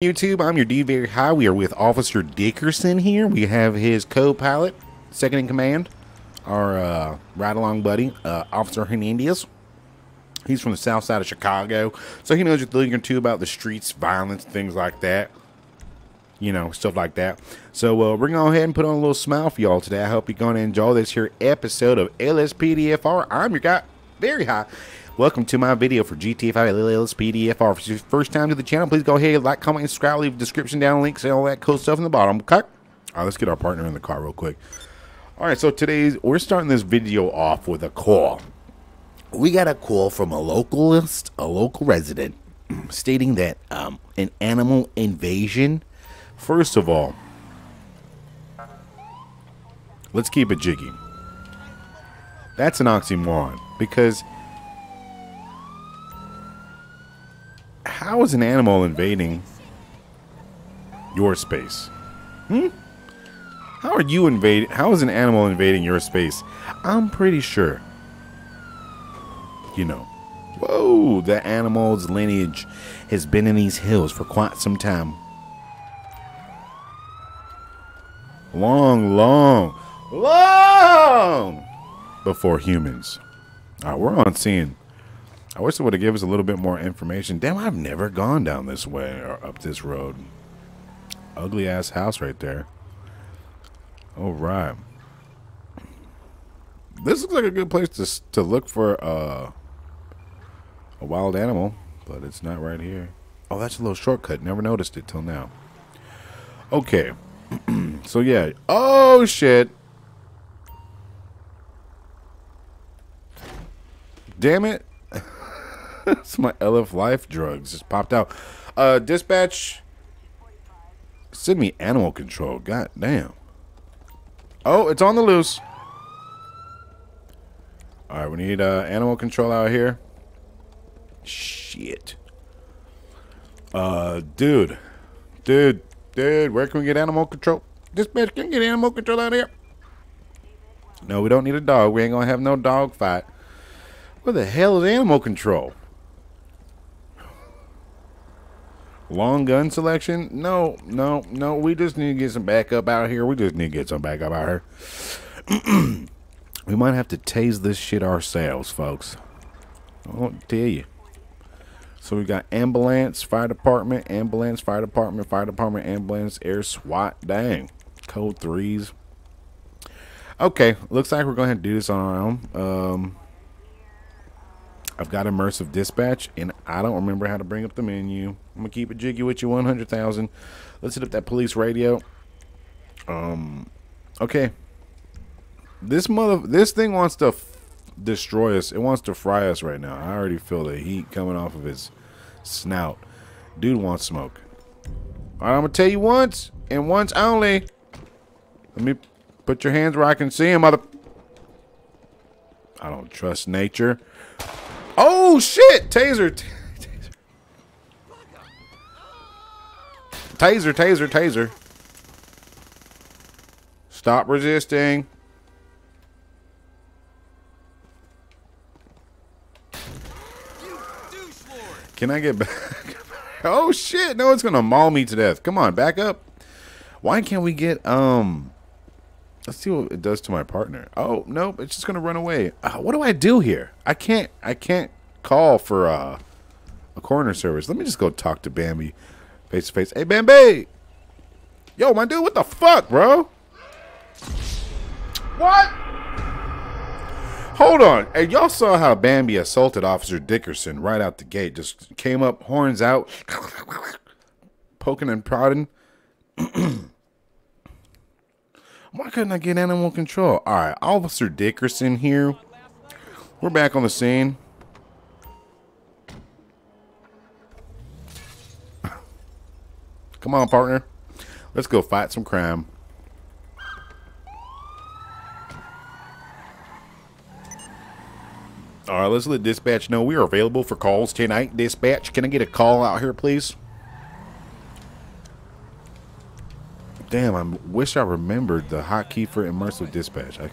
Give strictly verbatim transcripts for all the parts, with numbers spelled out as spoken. YouTube, I'm your V three ry H one gh. We are with Officer Dickerson here. We have his co-pilot, second in command, our uh, ride-along buddy, uh, Officer Hernandez. He's from the south side of Chicago, so he knows a thing or two about the streets, violence, things like that. You know, stuff like that. So uh, we're going to go ahead and put on a little smile for y'all today. I hope you're going to enjoy this here episode of L S P D F R. I'm your guy, V three ry H one gh. Welcome to my video for G T A five L S P D F R. If it's your first time to the channel, please go ahead, like, comment, and subscribe, leave a description down, links, and all that cool stuff in the bottom. Okay. All right, let's get our partner in the car real quick. All right, so today we're starting this video off with a call. We got a call from a localist, a local resident, stating that um, an animal invasion. First of all, let's keep it jiggy. That's an oxymoron, because how is an animal invading your space? Hmm? How are you invading? How is an animal invading your space? I'm pretty sure, you know, whoa, the animal's lineage has been in these hills for quite some time. Long, long, long before humans. All right, we're on scene. I wish it would have given us a little bit more information. Damn, I've never gone down this way or up this road. Ugly ass house right there. All right. This looks like a good place to to look for uh, a wild animal, but it's not right here. Oh, that's a little shortcut. Never noticed it till now. Okay. So yeah. Oh shit. Damn it. It's my L F Life drugs just popped out. Uh, dispatch, send me animal control. God damn. Oh, it's on the loose. All right, we need uh, animal control out here. Shit. Uh, dude, dude, dude, where can we get animal control? Dispatch, can we get animal control out here? No, we don't need a dog. We ain't gonna have no dog fight. Where the hell is animal control? Long gun selection? No, no, no. We just need to get some backup out here. We just need to get some backup out here. We might have to tase this shit ourselves, folks. I'll tell you. So we got ambulance, fire department, ambulance, fire department, fire department, ambulance, air, SWAT. Dang. Code threes. Okay. Looks like we're going to have to do this on our own. Um, I've got immersive dispatch, and I don't remember how to bring up the menu. I'm gonna keep it jiggy with you. one hundred thousand. Let's hit up that police radio. Um, okay. This mother, this thing wants to f destroy us. It wants to fry us right now. I already feel the heat coming off of his snout. Dude wants smoke. All right, I'm gonna tell you once and once only. Let me put your hands where I can see him, mother. I don't trust nature. Oh shit! Taser. Taser! Taser! Taser! Taser! Stop resisting! Can I get back? Oh shit! No, it's gonna maul me to death. Come on, back up. Why can't we get um? Let's see what it does to my partner. Oh, nope. It's just going to run away. Uh, what do I do here? I can't I can't call for uh, a coroner service. Let me just go talk to Bambi face to face. Hey, Bambi. Yo, my dude, what the fuck, bro? What? Hold on. Hey, y'all saw how Bambi assaulted Officer Dickerson right out the gate. Just came up, horns out, poking and prodding. Why couldn't I get animal control? All right, Officer Dickerson here. We're back on the scene. Come on, partner. Let's go fight some crime. All right, let's let dispatch know we are available for calls tonight. Dispatch, can I get a call out here, please? Damn, I wish I remembered the hotkey for immersive dispatch. I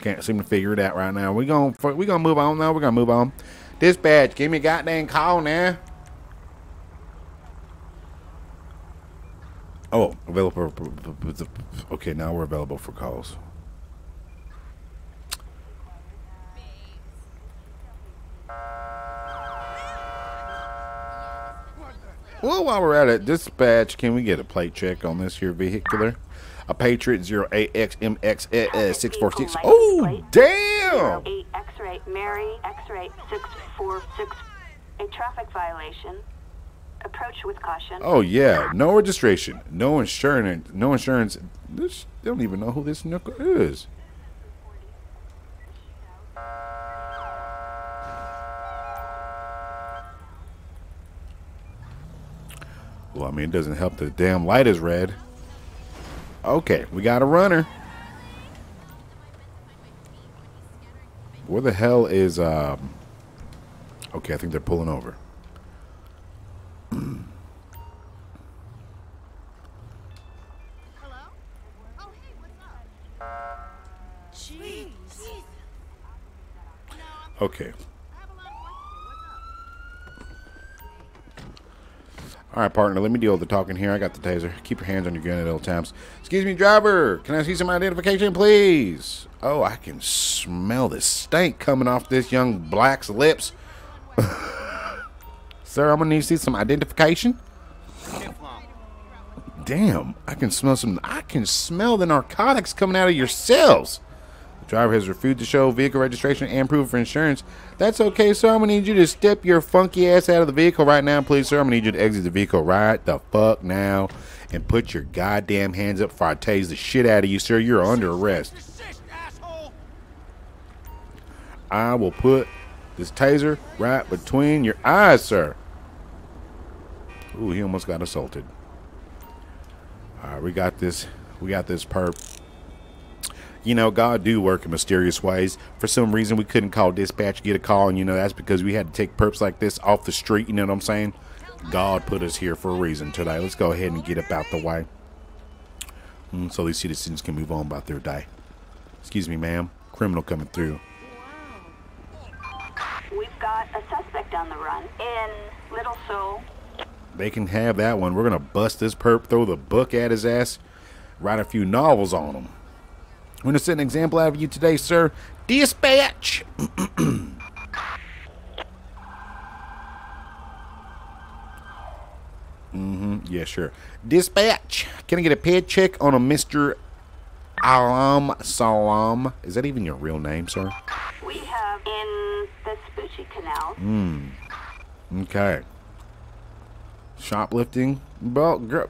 can't seem to figure it out right now. We're going we gonna move on now. We're going to move on. Dispatch, give me a goddamn call now. Oh, available. Okay, now we're available for calls. Well, while we're at it, dispatch, can we get a plate check on this here vehicular? A Patriot zero eight X M X six four six. Oh, damn! zero eight X ray Mary X ray six four six. A traffic violation. Approach with caution. Oh, yeah. No registration. No insurance. No insurance. This, they don't even know who this knuckle is. Well, I mean, it doesn't help the damn light is red. Okay, we got a runner. Where the hell is... Um, okay, I think they're pulling over. Hello? Oh, hey, what's up? Jeez. Okay. All right, partner, let me deal with the talking here. I got the taser. Keep your hands on your gun at all times. Excuse me, driver. Can I see some identification, please? Oh, I can smell the stink coming off this young black's lips. Sir, I'm going to need to see some identification. Damn, I can smell some. I can smell the narcotics coming out of your cells. The driver has refused to show vehicle registration and proof for insurance. That's okay, sir. I'm going to need you to step your funky ass out of the vehicle right now, please, sir. I'm going to need you to exit the vehicle right the fuck now and put your goddamn hands up before I tase the shit out of you, sir. You're under arrest. I will put this taser right between your eyes, sir. Ooh, he almost got assaulted. All right, we got this. We got this perp. You know, God do work in mysterious ways. For some reason, we couldn't call dispatch, get a call, and you know that's because we had to take perps like this off the street. You know what I'm saying? God put us here for a reason today. Let's go ahead and get up out the way, mm, so these citizens can move on about their day. Excuse me, ma'am. Criminal coming through. We've got a suspect on the run in Little Seoul. They can have that one. We're going to bust this perp, throw the book at his ass, write a few novels on him. I'm going to set an example out of you today, sir. Dispatch! Mm-hmm. Yeah, sure. Dispatch. Can I get a ped check on a Mister Alam Salam? Is that even your real name, sir? We have in... Canal. Mm. Okay. Shoplifting. Well, girl,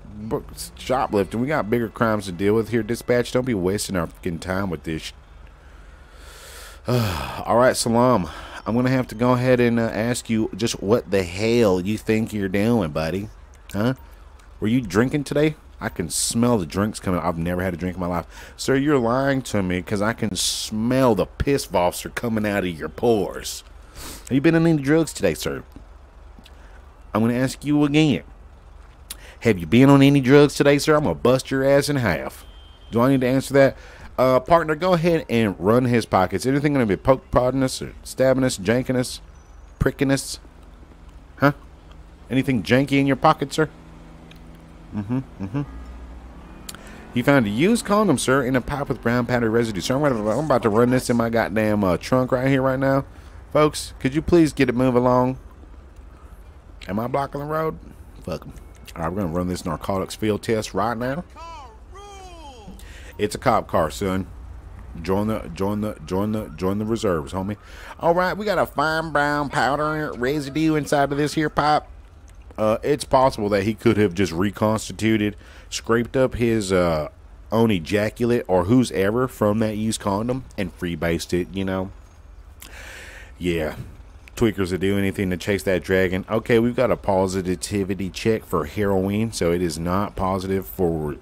shoplifting. We got bigger crimes to deal with here, dispatch. Don't be wasting our fucking time with this. Uh, all right, Salam. I'm gonna have to go ahead and uh, ask you just what the hell you think you're doing, buddy? Huh? Were you drinking today? I can smell the drinks coming. I've never had a drink in my life. Sir, you're lying to me because I can smell the piss vofster coming out of your pores. Have you been on any drugs today, sir? I'm going to ask you again. Have you been on any drugs today, sir? I'm going to bust your ass in half. Do I need to answer that? Uh, partner, go ahead and run his pockets. Anything going to be poke prodding us or stabbing us, janking us, pricking us? Huh? Anything janky in your pocket, sir? Mm-hmm, mm-hmm. You found a used condom, sir, in a pipe with brown powder residue. Sir, I'm about to run this in my goddamn uh, trunk right here right now. Folks, could you please get it move along? Am I blocking the road? Fuck them. All right, we're going to run this narcotics field test right now. It's a cop car, son. Join the, join the, join the, join the reserves, homie. All right, we got a fine brown powder residue inside of this here pipe. Uh, it's possible that he could have just reconstituted, scraped up his uh, own ejaculate or whose ever from that used condom and freebased it, you know. Yeah, tweakers to do anything to chase that dragon. Okay, we've got a positivity check for heroin, so it is not positive for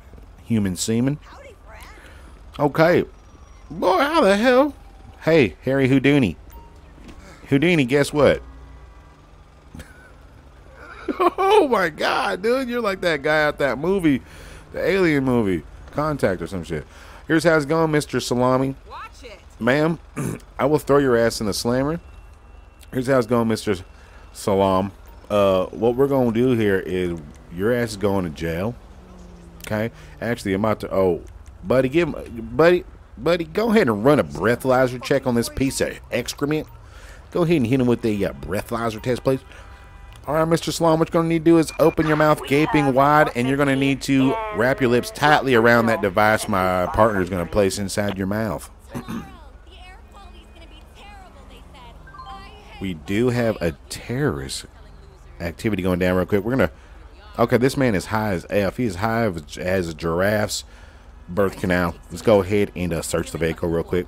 human semen. Okay, boy, how the hell? Hey, Harry Houdini. Houdini, guess what? Oh my God, dude, you're like that guy out that movie, the alien movie, Contact or some shit. Here's how it's going, Mister Salami. Watch it. Ma'am, I will throw your ass in the slammer. Here's how it's going, Mister Salam. Uh, what we're going to do here is your ass is going to jail. Okay, actually I'm about to. Oh, buddy, give him, buddy, buddy, go ahead and run a breathalyzer check on this piece of excrement. Go ahead and hit him with the uh, breathalyzer test, please. All right, Mister Sloan, what you're going to need to do is open your mouth gaping wide, and you're going to need to wrap your lips tightly around that device my partner is going to place inside your mouth. We do have a terrorist activity going down real quick. We're going to... Okay, this man is high as F. He's high as a giraffe's birth canal. Let's go ahead and uh, search the vehicle real quick.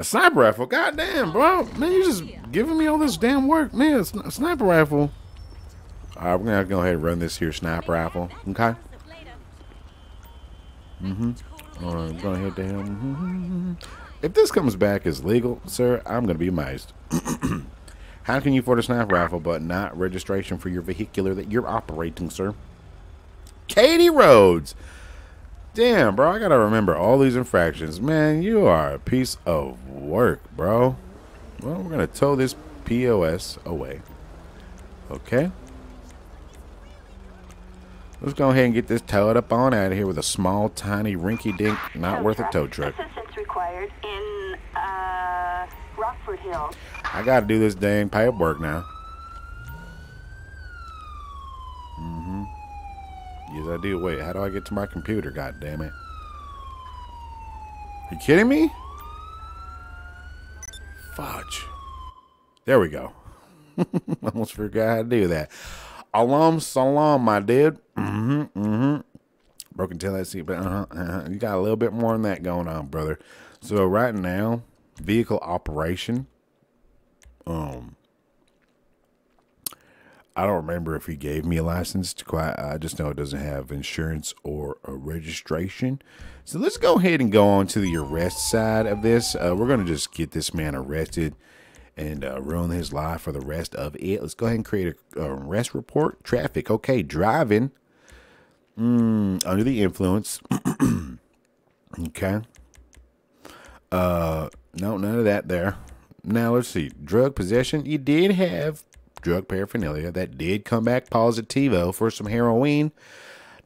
A sniper rifle, goddamn, bro, man, you just giving me all this damn work, man. A sniper rifle. All right, we're gonna go ahead and run this here sniper rifle, okay? Mm-hmm. All right, go ahead, damn. If this comes back as legal, sir, I'm gonna be amazed. How can you afford a sniper rifle but not registration for your vehicular that you're operating, sir? Katie Rhodes. Damn, bro, I gotta remember all these infractions. Man, you are a piece of work, bro. Well, we're gonna tow this P O S away. Okay. Let's go ahead and get this towed up on out of here with a small, tiny, rinky-dink, not worth a tow truck. Assistance required in, uh, Rockford Hill. I gotta do this dang paperwork now. Mm-hmm. Yes, I do. Wait, how do I get to my computer? God damn it. Are you kidding me? Fudge. There we go. Almost forgot how to do that. Alam salam, my dude. Mm-hmm, mm-hmm. Broken tail, that's it. But uh-huh, uh-huh. You got a little bit more than that going on, brother. So right now, vehicle operation. Um... I don't remember if he gave me a license to quite, I just know it doesn't have insurance or a registration. So let's go ahead and go on to the arrest side of this. Uh, we're going to just get this man arrested and uh, ruin his life for the rest of it. Let's go ahead and create a uh, arrest report. Traffic. Okay. Driving mm, under the influence. Okay. Uh, no, none of that there. Now let's see. Drug possession. You did have drug paraphernalia that did come back positivo for some heroin.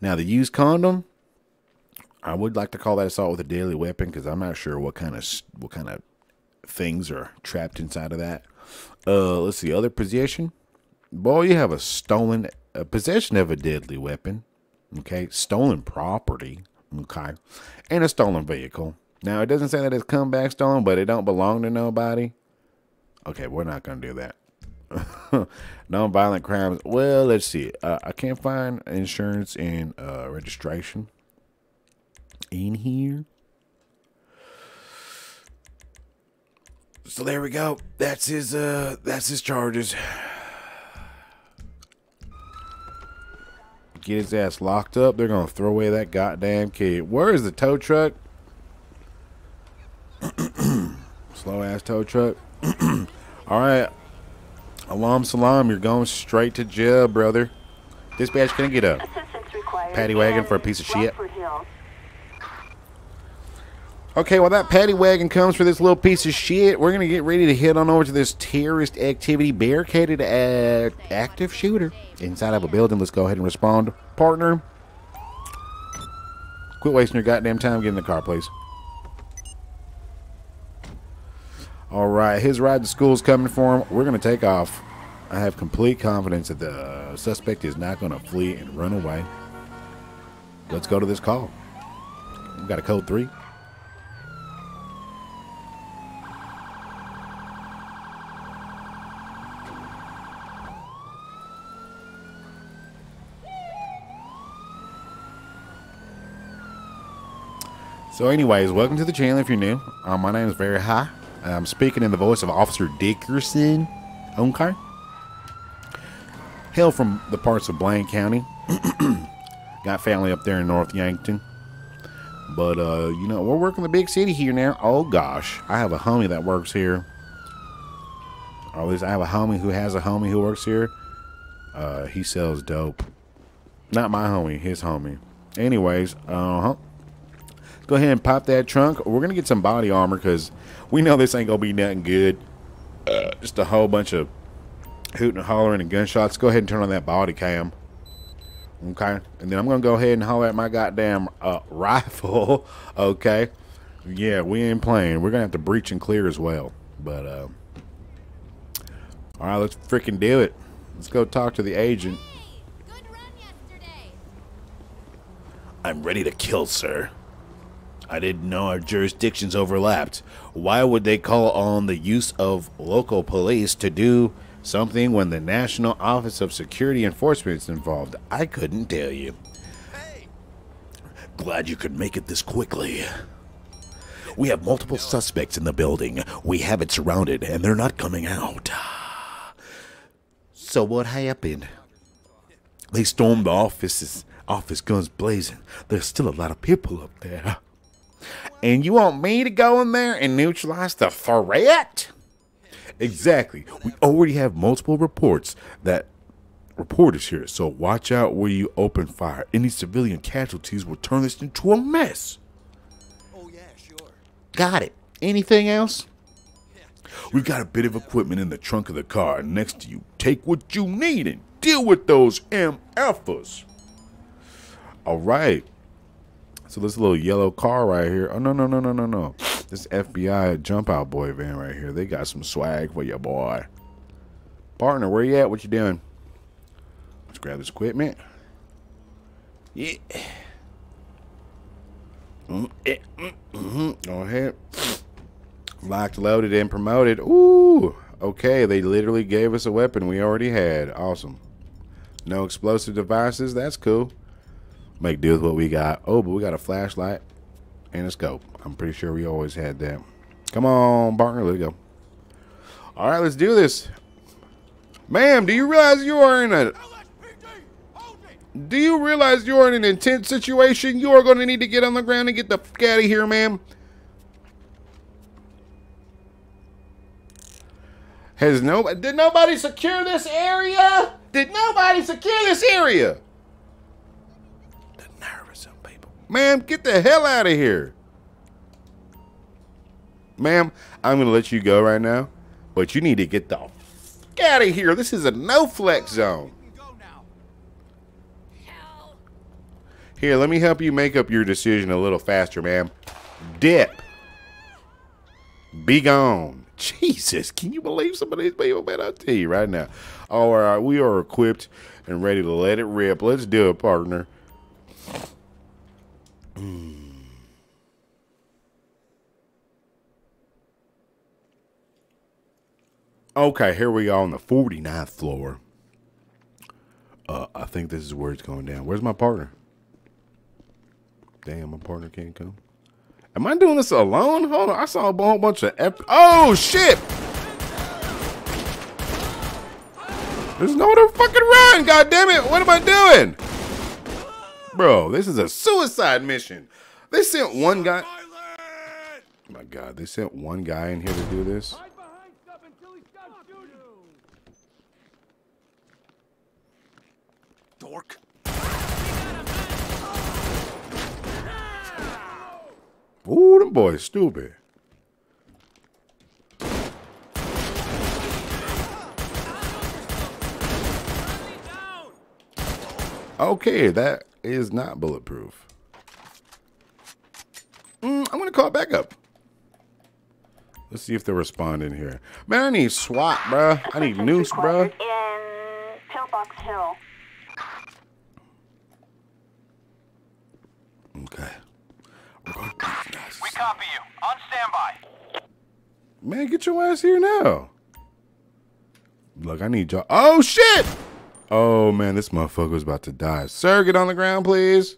Now the used condom, I would like to call that assault with a deadly weapon because I'm not sure what kind of what kind of things are trapped inside of that. Uh, let's see, other possession. Boy, you have a stolen a possession of a deadly weapon. Okay, stolen property. Okay, and a stolen vehicle. Now it doesn't say that it's come back stolen, but it don't belong to nobody. Okay, we're not gonna do that. Non-violent crimes. Well, let's see. Uh, I can't find insurance and uh, registration in here. So there we go. That's his. Uh, that's his charges. Get his ass locked up. They're gonna throw away that goddamn kid. Where is the tow truck? Slow ass tow truck. All right. Alam salam, you're going straight to jail, brother. Dispatch, can I get a paddy wagon for a piece of shit? Okay, well, that paddy wagon comes for this little piece of shit. We're going to get ready to head on over to this terrorist activity barricaded at active shooter inside of a building. Let's go ahead and respond. Partner, quit wasting your goddamn time. Get in the car, please. All right, his ride to school is coming for him. We're going to take off. I have complete confidence that the uh, suspect is not going to flee and run away. Let's go to this call. We've got a code three. So anyways, welcome to the channel if you're new. Uh, my name is V three ry H one G H. I'm speaking in the voice of Officer Dickerson. Okay. Hail from the parts of Blaine County. Got family up there in North Yankton. But, uh, you know, we're working the big city here now. Oh, gosh. I have a homie that works here. Or at least I have a homie who has a homie who works here. Uh, he sells dope. Not my homie. His homie. Anyways. Uh-huh. Go ahead and pop that trunk. We're gonna get some body armor because we know this ain't gonna be nothing good. Uh, just a whole bunch of hooting and hollering and gunshots, go ahead and turn on that body cam. Okay, and then I'm gonna go ahead and holler at my goddamn uh, rifle. Okay, yeah, we ain't playing. We're gonna have to breach and clear as well. But uh, all right, let's freaking do it. Let's go talk to the agent. Hey, good run yesterday. I'm ready to kill, sir. I didn't know our jurisdictions overlapped. Why would they call on the use of local police to do something when the National Office of Security Enforcement is involved? I couldn't tell you. Hey. Glad you could make it this quickly. We have multiple suspects in the building. We have it surrounded, and they're not coming out. So what happened? They stormed the offices, office guns blazing. There's still a lot of people up there. And you want me to go in there and neutralize the threat? Exactly. We already have multiple reports that reporters here, so watch out where you open fire. Any civilian casualties will turn this into a mess. Oh yeah, sure. Got it. Anything else? Yeah, sure. We've got a bit of equipment in the trunk of the car next to you. Take what you need and deal with those M Fers. All right. So this little yellow car right here. Oh, no, no, no, no, no, no. This F B I jump out boy van right here. They got some swag for your boy. Partner, where you at? What you doing? Let's grab this equipment. Yeah. Mm-hmm. Go ahead. Locked, loaded, and promoted. Ooh. Okay, they literally gave us a weapon we already had. Awesome. No explosive devices. That's cool. Make do with what we got. Oh, but we got a flashlight and a scope. I'm pretty sure we always had that. Come on, partner. Let's go. All right, let's do this. Ma'am, do you realize you are in a... Do you realize you are in an intense situation? You are going to need to get on the ground and get the fuck out of here, ma'am. Has nobody... Did nobody secure this area? Did nobody secure this area? Ma'am, get the hell out of here. Ma'am, I'm going to let you go right now, but you need to get the f out of here. This is a no-flex zone. Here, let me help you make up your decision a little faster, ma'am. Dip. Be gone. Jesus, can you believe some of these people, man? I'll tell you right now. All right, we are equipped and ready to let it rip. Let's do it, partner. Okay, here we are on the forty-ninth floor. Uh, I think this is where it's going down. Where's my partner? Damn, my partner can't come. Am I doing this alone? Hold on, I saw a whole bunch of F. Oh shit! There's no other fucking run. God damn it! What am I doing? Bro, this is a suicide mission. They sent one guy. Oh my God, they sent one guy in here to do this. Dork. Ooh, them boys stupid. Okay, that is not bulletproof. Mm, I'm gonna call it back up. Let's see if they respond in here. Man, I need SWAT, bruh. I need noose, bruh. In Pillbox Hill. Okay. We copy you. On standby. Man, get your ass here now. Look, I need y'all. Oh shit! Oh, man, this motherfucker is about to die. Sir, get on the ground, please.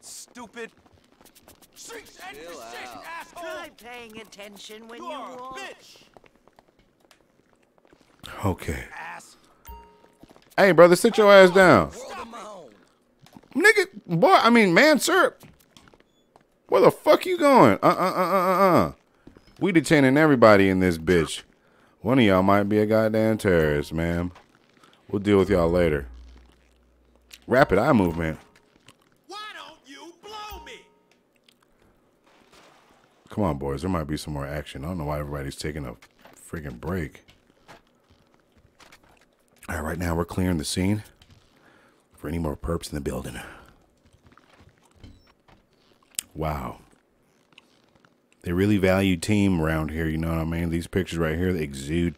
Stupid. Six and six, asshole. I'm paying attention when you walk. Bitch. Okay. Ass. Hey, brother, sit your ass down. Nigga, boy, I mean, man, sir. Where the fuck you going? Uh-uh-uh-uh-uh. We detaining everybody in this bitch. One of y'all might be a goddamn terrorist, ma'am. We'll deal with y'all later. Rapid eye movement. Why don't you blow me? Come on, boys. There might be some more action. I don't know why everybody's taking a freaking break. All right, right now we're clearing the scene for any more perps in the building. Wow. They really value team around here. You know what I mean? These pictures right here, they exude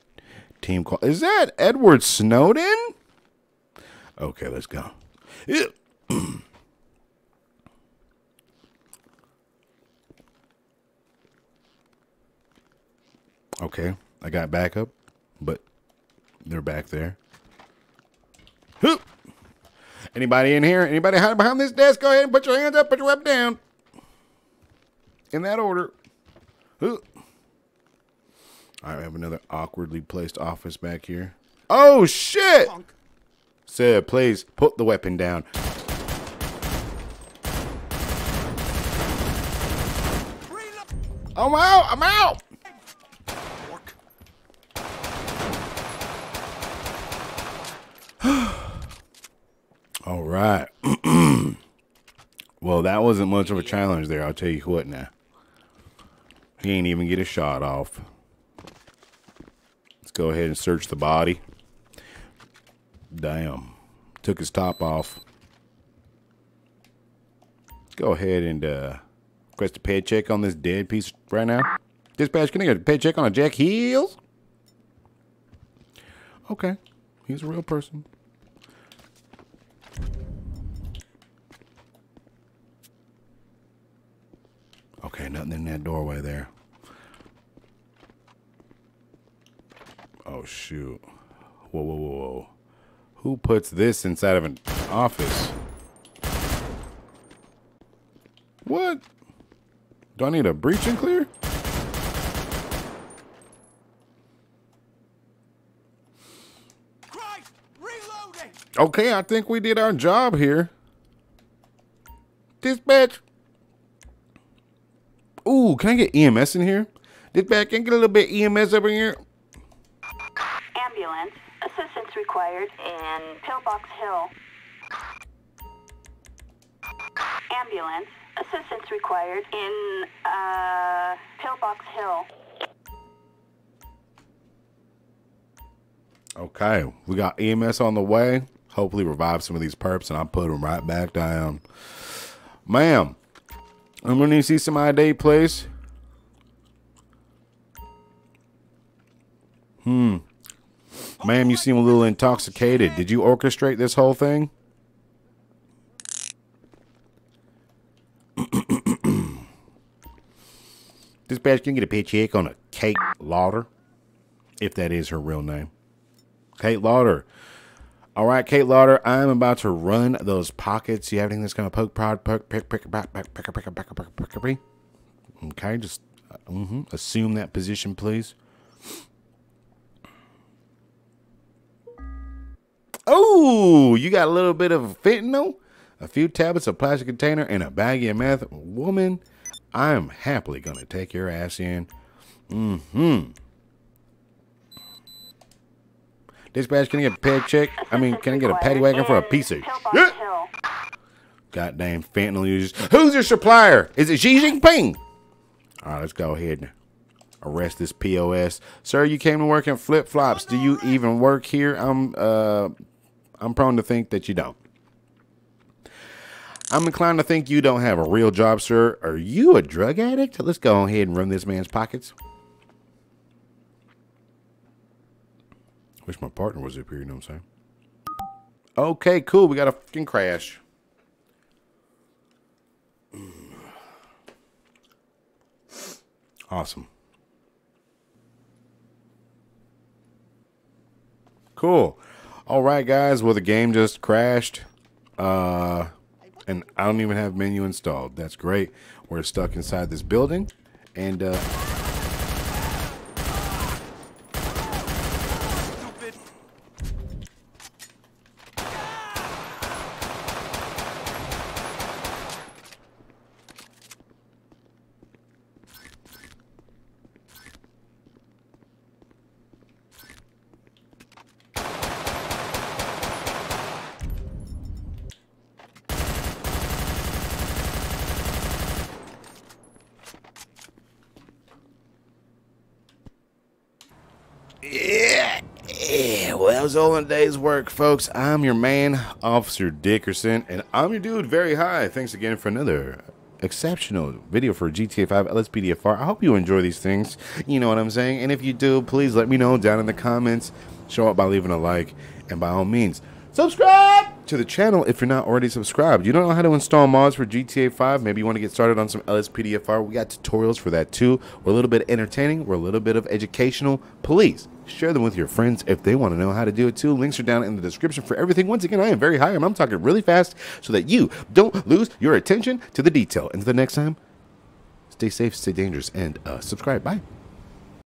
team call. Is that Edward Snowden? Okay, let's go. Okay, I got backup, but they're back there. Who? Anybody in here? Anybody hiding behind this desk? Go ahead and put your hands up, put your weapon down. In that order. Who? All right, we have another awkwardly placed office back here. Oh, shit! Punk. Sir, please put the weapon down. I'm out! I'm out! All right. Well, that wasn't much of a challenge there. I'll tell you what now. He ain't even get a shot off. Let's go ahead and search the body. Damn. Took his top off. Go ahead and uh, request a pay check on this dead piece right now. Dispatch, can I get a pay check on a Jack Hills? Okay. He's a real person. Okay, nothing in that doorway there. Oh, shoot. Whoa, whoa, whoa, whoa. Who puts this inside of an office? What? Do I need a breach and clear? Christ, reloading. Okay, I think we did our job here. Dispatch. Ooh, can I get E M S in here? Dispatch, can I get a little bit E M S over here? Ambulance, assistance required in Pillbox Hill. Ambulance, assistance required in uh, Pillbox Hill. Okay, we got E M S on the way. Hopefully revive some of these perps and I'll put them right back down. Ma'am. I'm gonna need to see some I D, please. Hmm. Ma'am, you seem a little intoxicated. Did you orchestrate this whole thing? Dispatch, can you get a paycheck on a Kate Lauder? If that is her real name. Kate Lauder. All right, Kate Lauder, I'm about to run those pockets. You have anything that's going to poke, prod, poke, pick, pick, pick, pick, pick, pick, pick, pick, pick, pick. Okay, just mm-hmm. Assume that position, please. Oh, you got a little bit of fentanyl, a few tablets of plastic container, and a baggie of meth. Woman, I'm happily going to take your ass in. Mm-hmm. Dispatch, can I get a pet check? I mean, can I get a paddy wagon for a piece of shit? Goddamn fentanyl users. Who's your supplier? Is it Xi Jinping? All right, let's go ahead and arrest this P O S. Sir, you came to work in flip-flops. Do you even work here? I'm, uh, I'm prone to think that you don't. I'm inclined to think you don't have a real job, sir. Are you a drug addict? Let's go ahead and run this man's pockets. Wish my partner was up here, you know what I'm saying? Okay, cool. We got a fucking crash. Awesome. Cool. All right, guys. Well, the game just crashed. Uh, and I don't even have menu installed. That's great. We're stuck inside this building. And, uh... Yeah, yeah. Well, that was all in a day's work, folks. I'm your man, Officer Dickerson, and I'm your dude, Very High. Thanks again for another exceptional video for G T A five L S P D F R. I hope you enjoy these things. You know what I'm saying? And if you do, please let me know down in the comments. Show up by leaving a like, and by all means, subscribe to the channel if you're not already subscribed. You don't know how to install mods for G T A five? Maybe you want to get started on some L S P D F R. We got tutorials for that too. We're a little bit entertaining. We're a little bit of educational. Please share them with your friends if they want to know how to do it too. Links are down in the description for everything. Once again, I am Very High, and I'm talking really fast so that you don't lose your attention to the detail. Until the next time, stay safe, stay dangerous, and uh, subscribe. Bye.